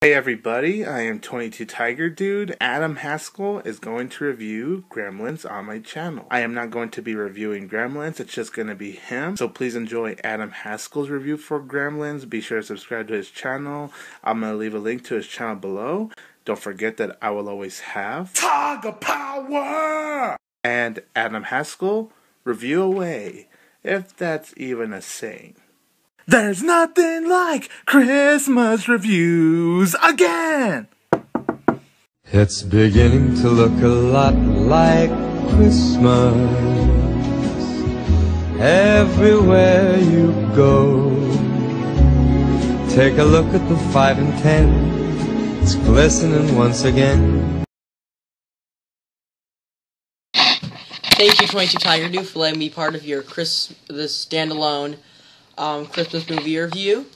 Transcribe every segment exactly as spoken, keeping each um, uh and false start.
Hey everybody, I am twenty-two Tiger Dude. Adam Haskell is going to review Gremlins on my channel. I am not going to be reviewing Gremlins, it's just going to be him. So please enjoy Adam Haskell's review for Gremlins. Be sure to subscribe to his channel. I'm going to leave a link to his channel below. Don't forget that I will always have Tiger Power! And Adam Haskell, review away. If that's even a saying. There's nothing like Christmas reviews again! It's beginning to look a lot like Christmas everywhere you go. Take a look at the five and ten, it's glistening once again. Thank you, twenty-two Tiger Dude, for letting me be part of your Christmas standalone Um, Christmas movie review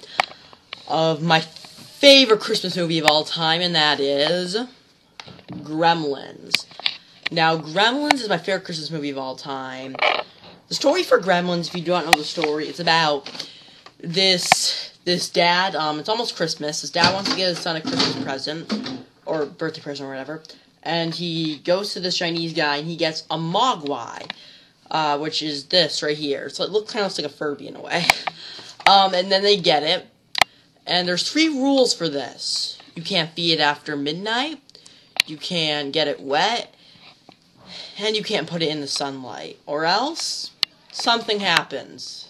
of my favorite Christmas movie of all time, and that is Gremlins. Now, Gremlins is my favorite Christmas movie of all time. The story for Gremlins, if you don't know the story, it's about this this dad. Um, it's almost Christmas. His dad wants to get his son a Christmas present or birthday present or whatever, and he goes to this Chinese guy and he gets a Mogwai. Uh, which is this right here. So it looks kind of like a Furby in a way. Um, and then they get it. And there's three rules for this. You can't feed it after midnight. You can get it wet. And you can't put it in the sunlight. Or else, something happens.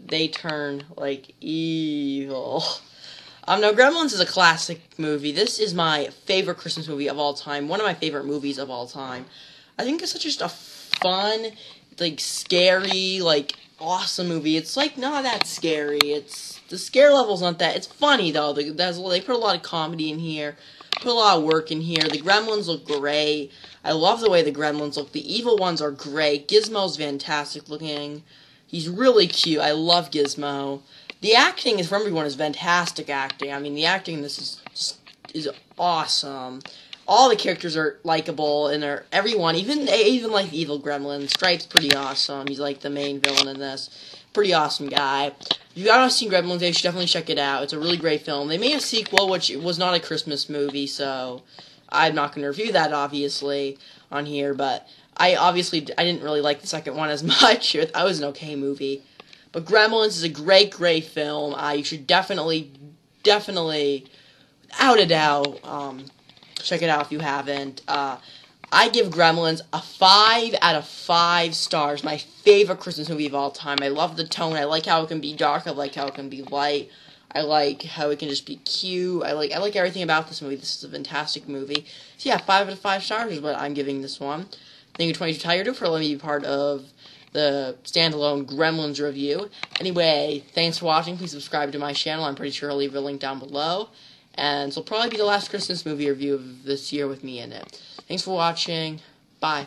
They turn, like, evil. Um, now, Gremlins is a classic movie. This is my favorite Christmas movie of all time. One of my favorite movies of all time. I think it's such just a fun, like, scary, like, awesome movie. It's, like, not that scary. It's, the scare level's not that. It's funny, though. They, that's, they put a lot of comedy in here. Put a lot of work in here. The Gremlins look great. I love the way the Gremlins look. The evil ones are great. Gizmo's fantastic looking. He's really cute. I love Gizmo. The acting is, for everyone, is fantastic acting. I mean, the acting in this is, is awesome. All the characters are likable, and they're everyone, even they even like the evil gremlin. Stripe's pretty awesome. He's like the main villain in this. Pretty awesome guy. If you haven't seen Gremlins, you should definitely check it out. It's a really great film. They made a sequel, which was not a Christmas movie, so I'm not going to review that, obviously, on here. But I obviously I didn't really like the second one as much. It was an okay movie. But Gremlins is a great, great film. Uh, you should definitely, definitely, without a doubt, um... check it out if you haven't. Uh, I give Gremlins a five out of five stars. My favorite Christmas movie of all time. I love the tone. I like how it can be dark. I like how it can be light. I like how it can just be cute. I like I like everything about this movie. This is a fantastic movie. So yeah, five out of five stars is what I'm giving this one. Thank you, twenty-two Tiger Dude, for letting me be part of the standalone Gremlins review. Anyway, thanks for watching. Please subscribe to my channel. I'm pretty sure I'll leave a link down below. And this will probably be the last Christmas movie review of this year with me in it. Thanks for watching. Bye.